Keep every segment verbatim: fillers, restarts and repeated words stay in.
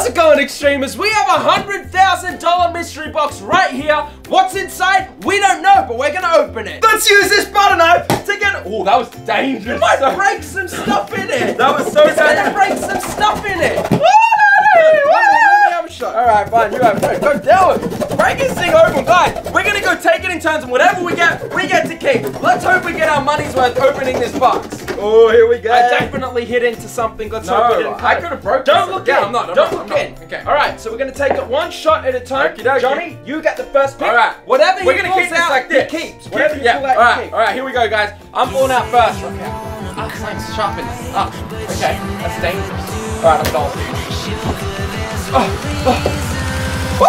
How's it going, Extremers? We have a one hundred thousand dollar mystery box right here. What's inside? We don't know, but we're gonna open it. Let's use this butter knife to get... Oh, that was dangerous. You might break some stuff in it. That was so dangerous. break some stuff in it. Alright, fine, you have it. Go down. Break this thing open, guys. We're gonna go take it in turns, and whatever we get, we get to keep. Let's hope we get our money's worth opening this box. Oh, here we go. I definitely hit into something. Let's no, hope we didn't. I could have broken Don't look yeah, in. I'm not. I'm Don't not, look I'm in. Not. Okay. All right. So we're gonna take it one shot at a time. Okey-dokey. Johnny, you get the first pick. All right. Whatever we're he pulls keep out, like this. he keeps. Whatever you yeah. pull out, all right. All right. Here we go, guys. I'm pulling out first. Okay. Oh, I'm chopping this up. Okay. That's dangerous. All right. I'm going. Oh. Oh.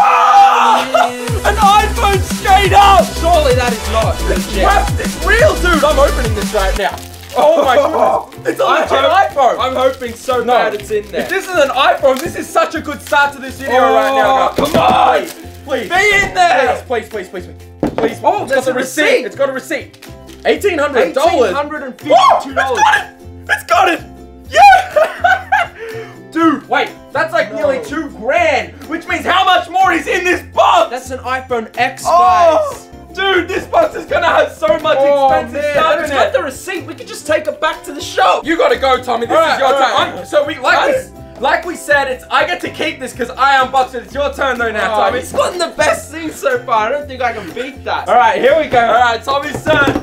An iPhone straight up. Surely that is not legit. It's real, dude. I'm opening this right now. Oh my god! It's a legit iPhone! I'm hoping so bad it's in there. If this is an iPhone, this is such a good start to this video right now. Come on! Please! Be in there! Please, please, please, please. Please. Oh, there's a receipt! It's got a receipt. eighteen hundred dollars! eighteen hundred fifty-two dollars! It's got it! It's got it! Yeah! Dude, wait. That's like nearly two grand, which means how much more is in this box? That's an iPhone X, guys. Dude, this box is gonna have so much oh, expensive man. stuff in it. Got the receipt. We could just take it back to the shop. You gotta go, Tommy. This right, is your right. time. So we like we, like we said, it's I get to keep this because I unboxed it. It's your turn though now, oh, Tommy. It's gotten the best thing so far. I don't think I can beat that. All right, here we go. All right, Tommy's turn.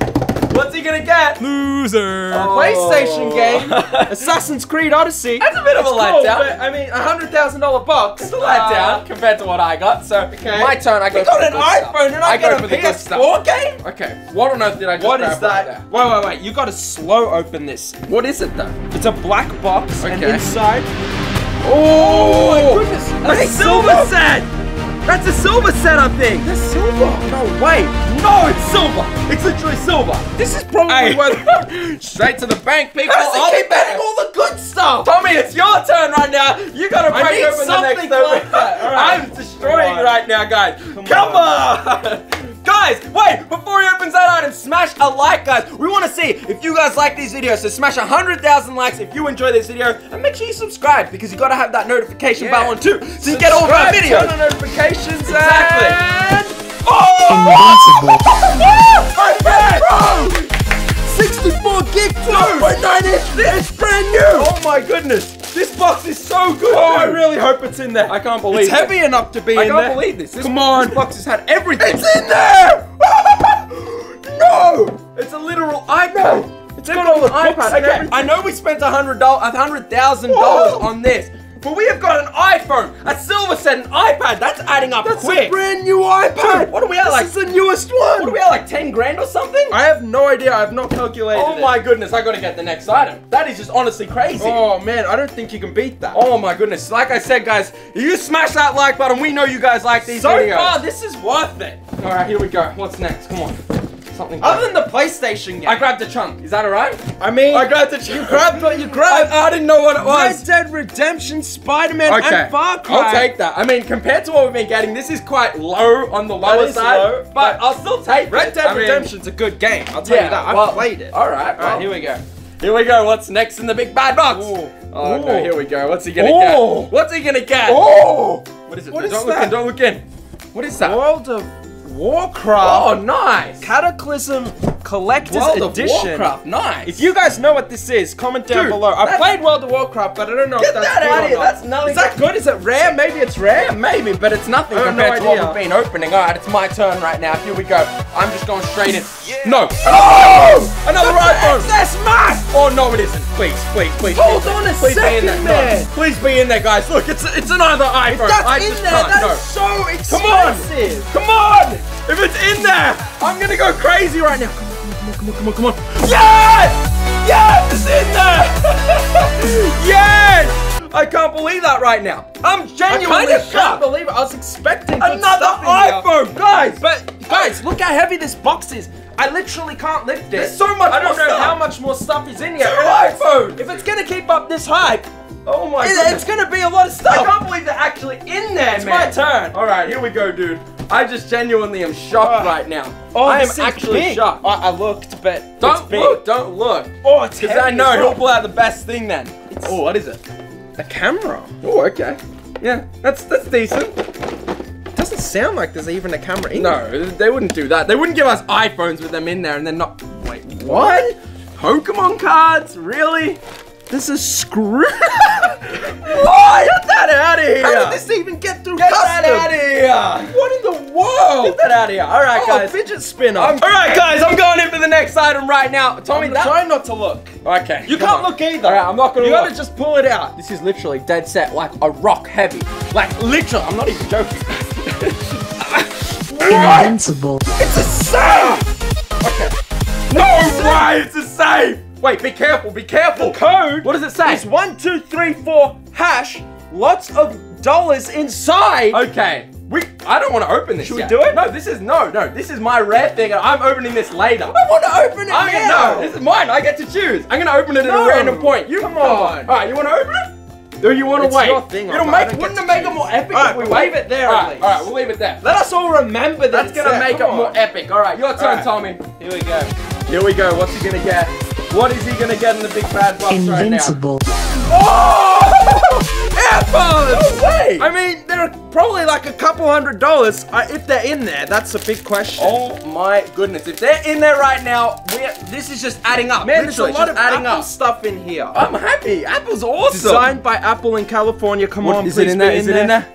What's he gonna get? Loser. A PlayStation game. Assassin's Creed Odyssey. That's a bit of it's a letdown. Cool, I mean, a hundred thousand dollar box. It's a letdown uh, compared to what I got. So okay. my turn. I go got an iPhone, and I, I got a P S four game. Okay. What on earth did I just What grab is that? Right wait, wait, wait. You got to slow open this. What is it though? It's a black box, okay. and inside. Oh, oh my goodness! That's a silver set. That's a silver set, I think. That's silver. No way. No, it's silver! It's literally silver! This is probably hey. worth straight to the bank, people! How does he keep betting all the good stuff? Tommy, it's your turn right now! You gotta break I need open something the next like thing. That. Right. I'm destroying right now, guys! Come, Come on! on. Guys, wait! Before he opens that item, smash a like, guys! We wanna see if you guys like these videos, so smash one hundred thousand likes if you enjoy this video, and make sure you subscribe, because you gotta have that notification yeah. bell on too, so subscribe, you get all of our videos! Turn on notifications, exactly! And... Oh! Oh! sixty-four gig two point nine inch. It's brand new. Oh my goodness. This box is so good. Oh, I really hope it's in there. I can't believe it. It's heavy it. enough to be I in there. I can't believe this. this. Come on. This box has had everything. It's in there. No. It's a literal iPad. It's got all the iPad. Okay. I know we spent one hundred thousand dollars on this. But we have got an iPhone, a silver set, an iPad. That's adding up That's quick. That's a brand new iPad. Dude, what are we at this like? This is the newest one. What are we at like ten grand or something? I have no idea. I have not calculated Oh my it. goodness. I got to get the next item. That is just honestly crazy. Oh man, I don't think you can beat that. Oh my goodness. Like I said, guys, you smash that like button. We know you guys like these so videos. So far, this is worth it. All right, here we go. What's next? Come on. Something Other than the PlayStation game. I grabbed a chunk. Is that alright? I mean, I grabbed a chunk. You grabbed what you grabbed. I, I didn't know what it was. Red Dead Redemption, Spider-Man, okay. and Far Cry. I'll take that. I mean, compared to what we've been getting, this is quite low on the lower side. Low, but, but I'll still take Red it. Dead I Redemption's mean, a good game. I'll tell yeah, you that. I've well, played it. Alright, well, alright, here we go. Here we go. What's next in the big bad box? Ooh. Oh Ooh. no, here we go. What's he gonna Ooh. get? What's he gonna get? Oh! What is it? What is don't that? look in, don't look in. What is that? World of Warcraft. Oh, nice. Cataclysm Collector's World of Edition. Warcraft, nice. If you guys know what this is, comment down Dude, below. I played World of Warcraft, but I don't know if that's that good out or here. Not. That's nothing. Is that good? Is it rare? Maybe it's rare. Maybe, but it's nothing compared no to what we've been opening. All right, it's my turn right now. Here we go. I'm just going straight in. Yeah. No. Oh! Another iPhone. That's mine. Oh no, it isn't. Please, please, please. Hold please, on a please second, be in there. No, please be in there, guys. Look, it's it's another iPhone. If that's I in just there. Can't. That's no. so expensive. Come on. Come on. If it's in there, I'm gonna go crazy right now. Come on, come on, come on, come on. Yes! Yes, it's in there! Yes! I can't believe that right now. I'm genuinely I kind of can't believe it. I was expecting another iPhone, guys. But guys, look how heavy this box is. I literally can't lift it. There's so much I don't more know stuff. how much more stuff is in here. Two iPhones! If it's gonna keep up this hype, oh my god. It's gonna be a lot of stuff. I can't believe they're actually in there, it's man. It's my turn. All right, here we go, dude. I just genuinely am shocked oh. right now. Oh, I am actually big. shocked. Oh, I looked, but don't it's big. look. Don't look. Oh, it's because I know well. he'll pull out the best thing then. It's oh, what is it? The camera. Oh, okay. Yeah, that's that's decent. Doesn't sound like there's even a camera in there. No, they wouldn't do that. They wouldn't give us iPhones with them in there and then not... Wait, what? Pokemon cards? Really? This is screw. What? Get that out of here! How did this even get through get custom? Get that out of here! What in the world? Get that out of here! All right, oh, guys. Fidget spinner. I'm... All right, guys. I'm going in for the next item right now. Tommy, I'm that... trying not to look. Okay. You can't on. Look either. All right, I'm not gonna. You look. Gotta just pull it out. This is literally dead set, like a rock heavy, like literally. I'm not even joking. What? Invincible. It's a safe. Okay. No way! It's a safe. Wait, be careful, be careful! The code! What does it say? It's one, two, three, four, hash, lots of dollars inside! Okay, we- I don't want to open this Should yet. we do it? No, this is- no, no, this is my rare thing and I'm opening this later. I want to open it I'm now! Gonna, no, this is mine, I get to choose! I'm gonna open it no. at a random point. You- Come on! Alright, you want to open it? Or you want to wait? Your thing, It'll make- wouldn't it make it more epic right, if we wait? Leave it there at least. Alright, we'll leave it there. Let us all remember that That's gonna there. make Come it on. more epic. Alright, your turn, right. Tommy. Here we go. Here we go, what's he gonna get? What is he gonna get in the big bad box Invincible. right now? Oh! Airpods! No way! I mean, they're probably like a couple hundred dollars. Uh, if they're in there, that's a big question. Oh my goodness! If they're in there right now, we're, this is just adding up. Man, Literally, there's a lot of Apple up. stuff in here. I'm happy. Apple's awesome. Designed by Apple in California. Come what, on, is please it in there? Is in it in there?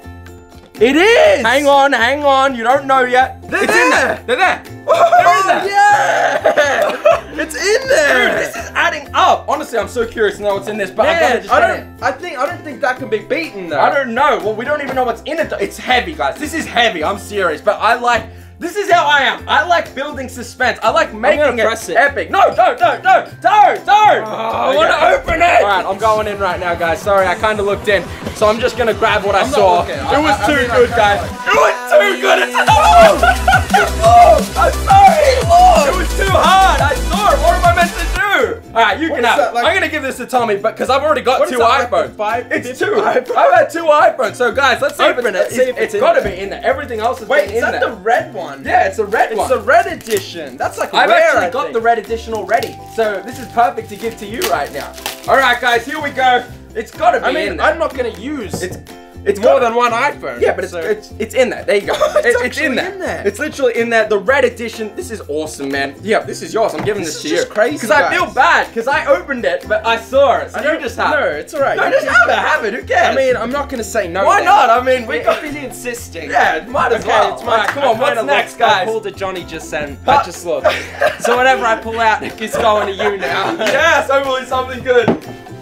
It is! Hang on, hang on, you don't know yet. They're it's there! In there. They're there! Oh, They're in there! Yeah! It's in there! Dude, this is adding up! Honestly, I'm so curious to know what's in this, but Man, I gotta I don't it. I think I don't think that can be beaten though. I don't know. Well, we don't even know what's in it though. It's heavy, guys. This is heavy, I'm serious, but I like this is how I am. I like building suspense. I like making it, it epic. No, no, no, no, no, no! Oh, I wanna okay. open it! Alright, I'm going in right now, guys. Sorry, I kinda looked in. So I'm just gonna grab what I'm I saw. It I, was I, I too good, guys. Like... It was too good! It's another one! I'm sorry! Lord. It was too hard! I saw it! What am I meant to do? Alright, you what can have that, like... I'm gonna give this to Tommy, but because I've already got what two that, iPhones. Like it's it's two. I've had two iPhones. So guys, let's see open if it's, it. It's, it's, it's gotta it. be in there. Everything else is Wait, in there. Wait, is that the red one? Yeah, it's a red it's one. It's a red edition. That's like a I've rare, actually got the red edition already. So this is perfect to give to you right now. Alright guys, here we go. It's gotta be I mean, in there. I'm not gonna use it's it's more gotta, than one iPhone. Yeah, but it's so. it's, it's in there. There you go. it's it, it's in there. in there. It's literally in there. The red edition. This is awesome, man. Yeah, this is yours. I'm giving this, this is to just you. Crazy. Because I feel bad because I opened it, but I saw it. So I you just have. No, it's alright. No, you just have it. Have it. Who cares? I mean, I'm not gonna say no. Why then. not? I mean, we got busy insisting. Yeah, might as okay, well. It's mine. Come on, what's next, looked, guys? I pulled a Johnny just then. Huh? I just looked. So whatever I pull out, it's going to you now. Yes, hopefully something good.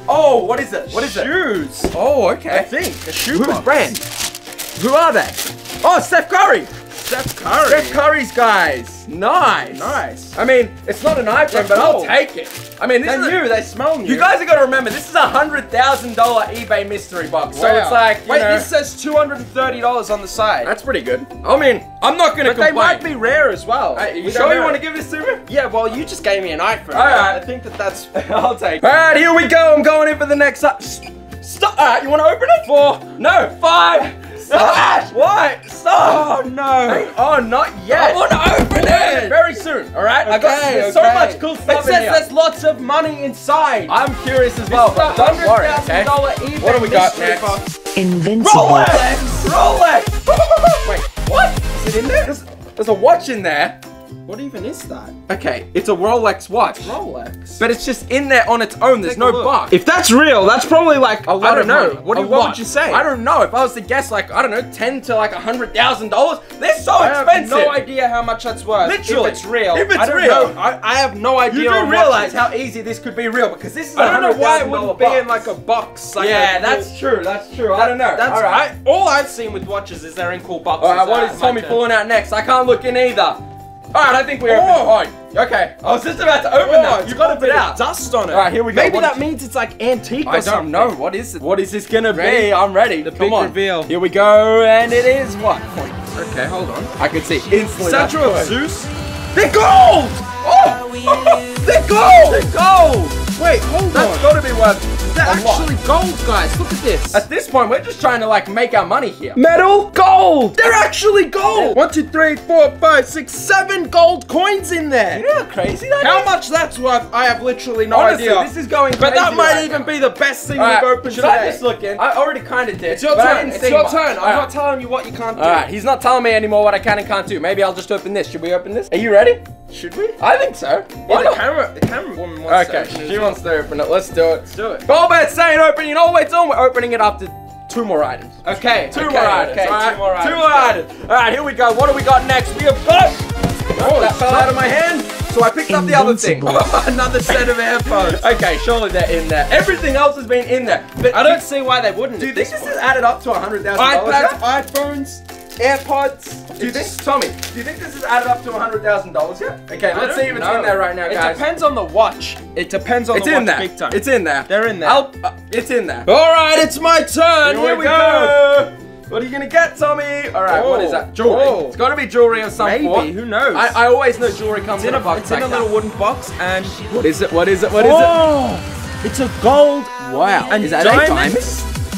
Oh, what is it? What is Shoes. it? Shoes. Oh, okay. I think. A shoe Who's box. brand? Who are they? Oh, Steph Curry. Steph Curry. Steph Curry's guys. Nice. Nice. I mean, it's not an iPhone, but I'll take it. I mean, this They're is new. A, they smell new. You guys have got to remember, this is a one hundred thousand dollar eBay mystery box. Wow. So it's like, you Wait, know, this says two hundred thirty dollars on the side. That's pretty good. I mean, I'm not going to complain. But they might be rare as well. Hey, you we sure you want to give this to me? Yeah, well, you just gave me an iPhone. All right. I think that that's... I'll take it. All right, here we go. I'm going in for the next... Stop. All right, you want to open it? Four. No. Five. Stop! What? Stop! Oh no! Oh, not yet! I want to open it! Very soon, alright? Okay, I got okay. so much cool stuff. It says in here. There's lots of money inside. I'm curious as well, but don't worry, okay? What do we got next? Box. Invincible. Rolex! Rolex! Wait, what? Is it in there? There's, there's a watch in there. What even is that? Okay, it's a Rolex watch. It's Rolex. But it's just in there on its own. There's Take no box. If that's real, that's probably like a lot I don't know. Money. What do you, what would you say? I don't know. If I was to guess, like I don't know, ten to like a hundred thousand dollars. They're so I expensive. I have no idea how much that's worth. Literally, if it's real. If it's I don't real, know. I, I have no idea. You do realize how easy this could be real because this is. I don't know why it wouldn't be in like a box. Like yeah, a that's cool. true. That's true. That, I don't know. That's all right. I, all I've seen with watches is they're in cool boxes. All right, what is Tommy pulling out next? I can't look in either. Alright, I think we opened oh. it. Oh, okay. I was just about to open oh, that. You got a bit of dust on it. Alright, here we go. Maybe what that means it's like antique I or something. I don't know. What is it? What is this gonna ready? be? I'm ready. The Come big on. reveal. Here we go, and it is what? Okay, hold on. I can see instantly. Statue of good. Zeus. They're gold! Oh! They're gold! They're gold! Wait, hold That's on. That's gotta be worth They're actually gold, guys. Look at this. At this point, we're just trying to, like, make our money here. Metal? Gold! They're actually gold! One, two, three, four, five, six, seven gold coins in there. You know how crazy that how is? How much that's worth, I have literally no Honestly, idea. This is going crazy. But that might right even now. be the best thing right, we've opened should today. Should I just look in? I already kind of did. It's your turn. It's your much. turn. I'm right. not telling you what you can't do. All right, he's not telling me anymore what I can and can't do. Maybe I'll just open this. Should we open this? Are you ready? Should we? I think so. Why yeah, the camera, the camera woman wants okay, to open it. Okay, she wants to open it. Let's do it. Let's do it. Goldbert's saying open it all the way till we're opening it after two more items. Okay, two okay, more items. Okay, right? Two more items. Two more items. All right, here we go. What do we got next? We have got. Oh, that fell out of my hand. So I picked up the other thing. Another set of earphones. Okay, surely they're in there. Everything else has been in there. But I don't see why they wouldn't. Do you think this is added up to one hundred thousand dollars? iPads, iPhones. AirPods. Do you think, Tommy, do you think this is added up to one hundred thousand dollars yet? Okay, let's see if it's in there right now, guys. It depends on the watch. It depends on the watch big time. It's in there. They're in there. I'll, uh, it's in there. All right, it's my turn. Here, Here we go. go. What are you gonna get, Tommy? All right, oh, what is that? Jewelry. Oh. It's gotta be jewelry of some Maybe. form. Maybe. Who knows? I, I always know jewelry comes in a box. It's in a little wooden box, and what is it? What is it? What is it? Oh, it's a gold. Wow. And is that a diamond?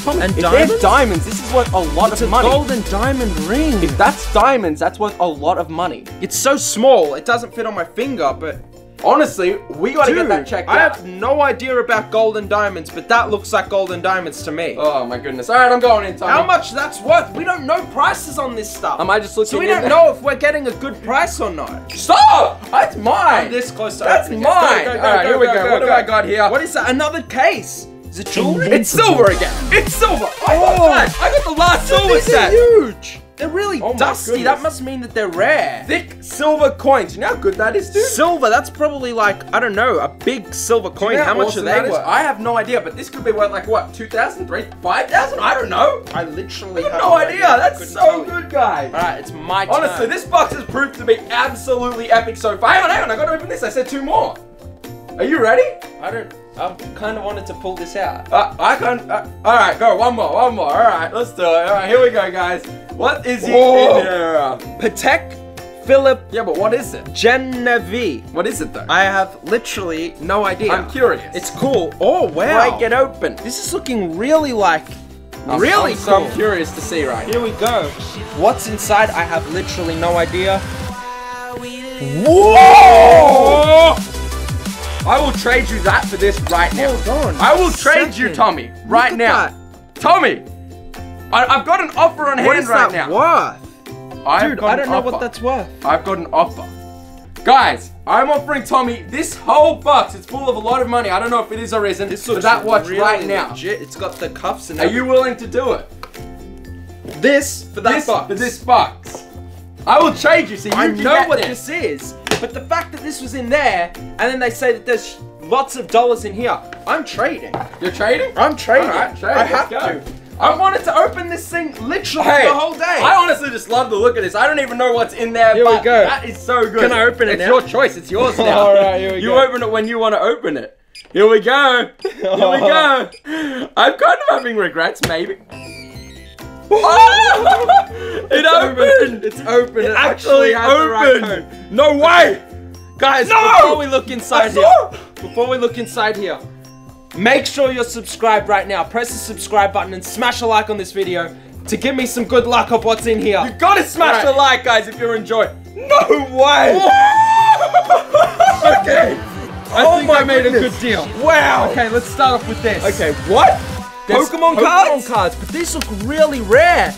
And if diamonds? They're diamonds, this is worth a lot it's of a money. It's a gold and diamond ring. If that's diamonds, that's worth a lot of money. It's so small, it doesn't fit on my finger, but... Honestly, we gotta Dude, get that checked I out. I have no idea about gold and diamonds, but that looks like gold and diamonds to me. Oh my goodness. All right, I'm going in, Tommy. How much that's worth? We don't know prices on this stuff. Am I just looking So we in don't there? know if we're getting a good price or not. Stop! That's mine! I'm this close to That's mine! Go, go, go, All right, go, here we go. go. What go. do I got here? What is that? Another case. Is it jewelry? It's silver again. It's silver. I got oh, that. I got the last silver set. They're huge. They're really oh dusty. That must mean that they're rare. Thick silver coins. You know how good that is, dude? Silver. That's probably like, I don't know, a big silver coin. You know how, how much awesome are they worth? I have no idea, but this could be worth like what? two thousand? three thousand? five thousand? I don't know. I literally I have no idea. idea. That's so good, guys. All right, it's my turn. Honestly, this box has proved to be absolutely epic so far. Hang on, hang on. I got to open this. I said two more. Are you ready? I don't... I kind of wanted to pull this out. Uh, I can't... Uh, alright, go. One more, one more. Alright, let's do it. Alright, here we go, guys. What is Whoa. in here? Patek Philip. Yeah, but what is it? Genevieve. What is it, though? I have literally no idea. I'm curious. It's cool. Oh, wow. Break it open. This is looking really like... I'm really so cool. I'm curious to see right now. Here we go. What's inside? I have literally no idea. Whoa! Whoa! I will trade you that for this right now. Hold on. I will trade you, Tommy, right now. That. Tommy, I, I've got an offer on what hand right now. What is that worth? I've Dude, got I don't know offer. what that's worth. I've got an offer. Guys, I'm offering Tommy this whole box. It's full of a lot of money. I don't know if it is or isn't. This so that watch really right now. Legit. It's got the cuffs and everything. Are you willing to do it? This for that this box. For this box. I will trade you so you I can know what this, this is. But the fact that this was in there, and then they say that there's lots of dollars in here, I'm trading. You're trading? I'm trading. All right, trade. I have go. to. I wanted to open this thing literally hey, the whole day. I honestly just love the look of this. I don't even know what's in there, here but we go. that is so good. Can I open it it's now? It's your choice. It's yours now. All right, here we you go. You open it when you want to open it. Here we go. Here oh. we go. I'm kind of having regrets, maybe. Oh! It opened. opened! It's open! It, it actually, actually opened! Right no way! Guys, no! before we look inside here, before we look inside here, make sure you're subscribed right now. Press the subscribe button and smash a like on this video to give me some good luck of what's in here. You gotta smash right. a like, guys, if you're enjoying. No way! Okay. I oh think I made goodness. a good deal. Wow! Okay, let's start off with this. Okay, what? There's Pokemon, Pokemon cards? cards, but these look really rare.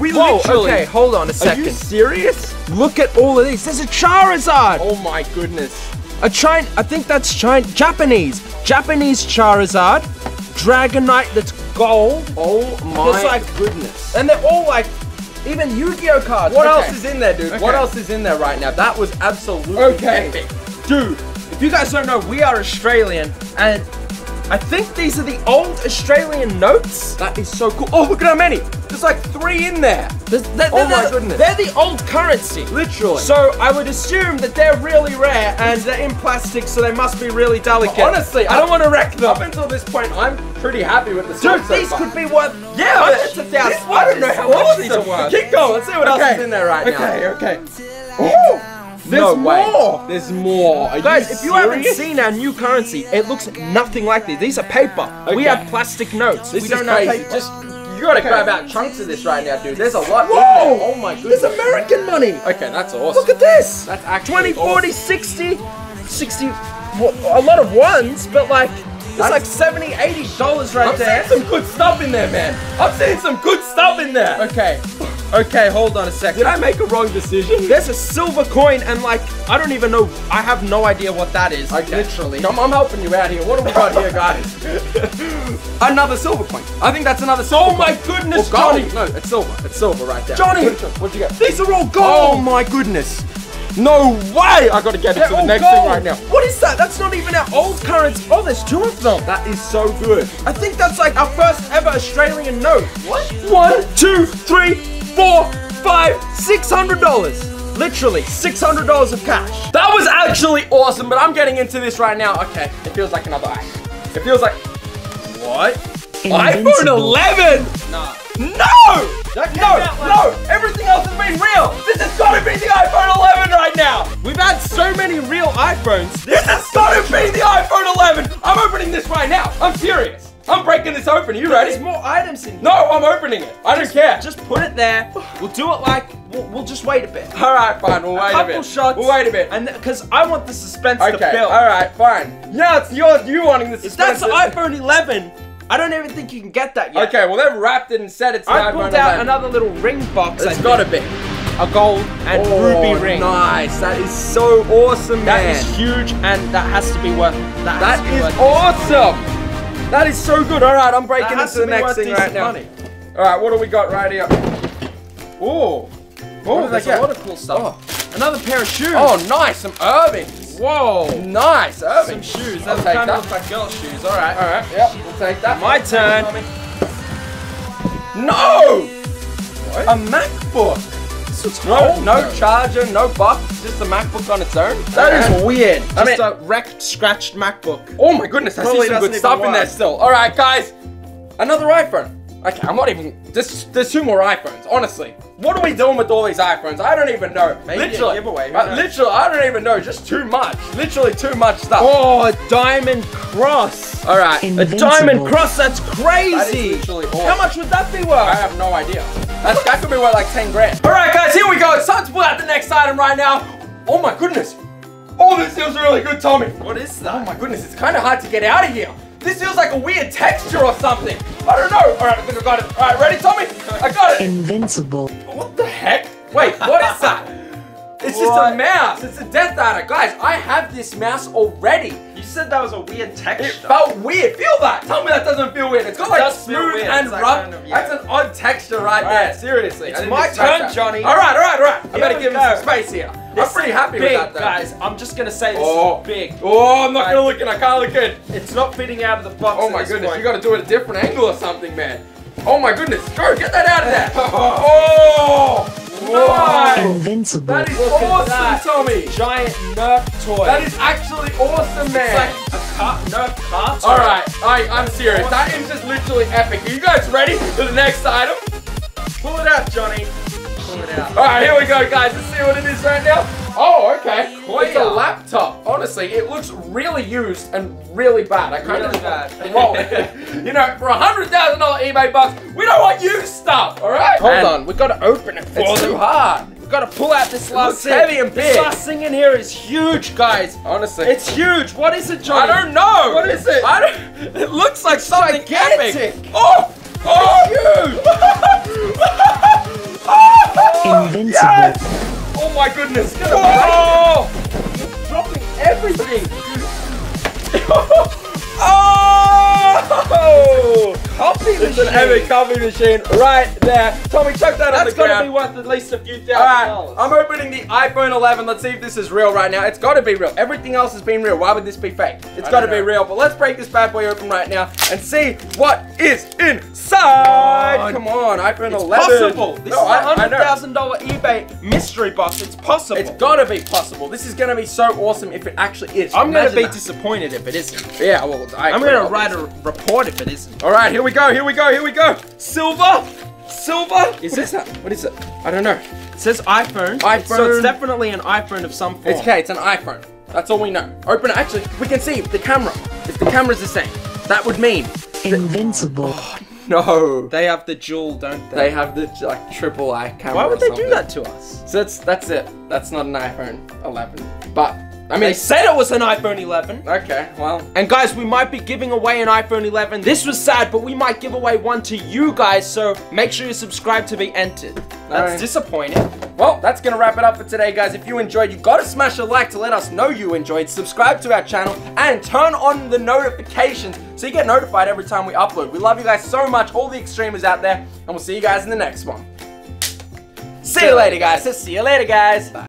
We Whoa, literally... okay, hold on a second. Are you serious? Look at all of these. There's a Charizard! Oh my goodness. A Chine... I think that's Chine... Japanese. Japanese Charizard. Dragonite that's gold. Oh my There's like, goodness. And they're all like... Even Yu-Gi-Oh cards. What okay. else is in there, dude? Okay. What else is in there right now? That was absolutely okay. epic. Dude, if you guys don't know, we are Australian and... I think these are the old Australian notes. That is so cool. Oh, look at how many. There's like three in there. They're, they're, oh my they're, goodness. They're the old currency. Literally. So I would assume that they're really rare and they're in plastic, so they must be really delicate. Well, honestly, I don't want to wreck them. Up until this point, I'm pretty happy with the stuff. Dude, so these far. could be worth... Yeah, but it's a thousand. I don't know how much these are worth. Keep going. Let's see what okay. else is in there right okay, now. Okay, okay. There's no way. More. There's more. Are you Guys, serious? If you haven't seen our new currency, it looks nothing like this. These are paper. Okay. We have plastic notes. This we don't know. Just you gotta okay. grab out chunks of this right now, dude. There's a lot. Whoa! In there. Oh my goodness. There's American money. Okay, that's awesome. Look at this. That's actually twenty, forty, sixty, sixty. What, a lot of ones, but like. It's like seventy, eighty dollars right I'm there. I'm seeing some good stuff in there, man. I'm seeing some good stuff in there. Okay. Okay, hold on a second. Did I make a wrong decision? There's a silver coin and like, I don't even know. I have no idea what that is. Okay. Literally. I'm, I'm helping you out here. What do we got here, guys? Another silver coin. I think that's another silver Oh coin. my goodness, Johnny. No, it's silver. It's silver right there. Johnny. What'd you get? These are all gold. Oh my goodness. No way! I gotta get into the next thing right now. What is that? That's not even our old currency. Oh, there's two of them. That is so good. I think that's like our first ever Australian note. What? One, two, three, four, five, six hundred dollars. Literally, six hundred dollars of cash. That was actually awesome, but I'm getting into this right now. Okay, it feels like another iPhone. It feels like... What? iPhone eleven! Nah. No! That no, no! Everything else has been real! This has gotta be the iPhone eleven right now! We've had so many real iPhones. This has gotta be the iPhone eleven! I'm opening this right now! I'm serious! I'm breaking this open, are you ready? There's more items in here. No, I'm opening it! I just, don't care! Just put it there. We'll do it like... We'll, we'll just wait a bit. Alright, fine, we'll wait a, a bit. shots. We'll wait a bit. And because I want the suspense okay, to build. Okay, alright, fine. Now it's yours, you wanting the suspense. If that's the iPhone eleven, I don't even think you can get that yet. Okay, well they've wrapped it and said it's I pulled out another little ring box. It's gotta be a gold and oh, ruby ring. Nice, that is so awesome, man. That is huge, and that has to be worth. That, that is worth awesome. Money. That is so good. All right, I'm breaking that into the next thing right now. Money. All right, what do we got right here? Oh, oh, that's a lot of cool stuff. Oh. Another pair of shoes. Oh, nice, some Irvings. Whoa! Nice, Irving. Some shoes. That kind of looks like girl shoes. All right, all right. Yep, we'll take that. My turn. No! What? A MacBook. This looks no, no charger, no box. Just a MacBook on its own. That okay. is weird. Just I mean, a wrecked, scratched MacBook. Oh my goodness! I see some good stuff in there still. All right, guys. Another iPhone. Okay, I'm not even. There's, there's two more iPhones. Honestly, what are we doing with all these iPhones? I don't even know. Maybe literally, a giveaway. Uh, literally, I don't even know. Just too much. Literally, too much stuff. Oh, a diamond cross. All right, Invincible. a diamond cross. That's crazy. That is literally awesome. How much would that be worth? I have no idea. That's, that could be worth like ten grand. All right, guys, here we go. It's time to pull out the next item right now. Oh my goodness. Oh, this feels really good, Tommy. What is that? Oh my goodness, it's kind of hard to get out of here. This feels like a weird texture or something. I don't know. All right, I think I got it. All right, ready, Tommy? I got it. Invincible. What the heck? Wait, what is that? It's what? just a mouse. It's a DeathAdder. Guys, I have this mouse already. You said that was a weird texture. It felt weird. Feel that. Tell me that doesn't feel weird. It's got it like smooth and rough. Kind of, yeah. That's an odd texture right, right. there. Seriously. It's my turn, that. Johnny. All right, all right, all right. Here I better give him some space here. This I'm pretty happy big, with that though. Guys, I'm just gonna say this oh. is big. Oh, I'm not right. gonna look in, I can't look in. It's not fitting out of the box. Oh my goodness, point. you gotta do it a different angle or something, man. Oh my goodness, go, get that out of there. Oh, nice. That is look awesome, that. Tommy. Giant Nerf toy. That is actually awesome, man. It's like a car, Nerf car toy. All right, I, I'm serious. Awesome. That is just literally epic. Are you guys ready for the next item? Pull it out, Johnny. Alright, here we go, guys. Let's see what it is right now. Oh, okay. It's a laptop. Honestly, it looks really used and really bad. I kind really of bad. Well, you know, for a hundred thousand dollar eBay box, we don't want used stuff. All right. Hold and on, we gotta open it. For it's them. too hard. We've got to pull out this last thing. Heavy and big. This last thing in here is huge, guys. Honestly, it's huge. What is it, Johnny? I don't know. What is it? I don't. It looks like something epic. Oh, oh, huge. Oh, Invincible. Yes! Oh my goodness! Oh! It's dropping everything! Oh! Coffee machine! It's an epic coffee machine right there. Tommy, chuck that on the ground. That's gotta be worth at least a few thousand dollars. Alright, I'm opening the iPhone eleven. Let's see if this is real right now. It's gotta be real. Everything else has been real. Why would this be fake? It's gotta be real. But let's break this bad boy open right now and see what is inside. Come on, iPhone eleven. It's possible. This is a one hundred thousand dollar eBay mystery box. It's possible. It's gotta be possible. This is gonna be so awesome if it actually is. I'm gonna be disappointed if it isn't. Yeah, well, I'm gonna write a report if it isn't. Alright, here we go, here we go, here we go. Silver, silver, Is this that? What is it? I don't know. It says iPhone. iPhone. So it's definitely an iPhone of some form. It's okay, it's an iPhone. That's all we know. Open it. Actually, we can see the camera. If the camera's the same, that would mean invincible. Oh, no. They have the jewel, don't they? They have the like triple I camera. Why would they do that to us? So that's that's it. That's not an iPhone eleven. But I mean, they said it was an iPhone eleven. Okay, well. And guys, we might be giving away an iPhone eleven. This was sad, but we might give away one to you guys, so make sure you subscribe to be entered. That's no. disappointing. Well, that's gonna wrap it up for today, guys. If you enjoyed, you gotta smash a like to let us know you enjoyed. Subscribe to our channel and turn on the notifications so you get notified every time we upload. We love you guys so much, all the extremers out there, and we'll see you guys in the next one. See you later, guys. See you later, guys. Bye.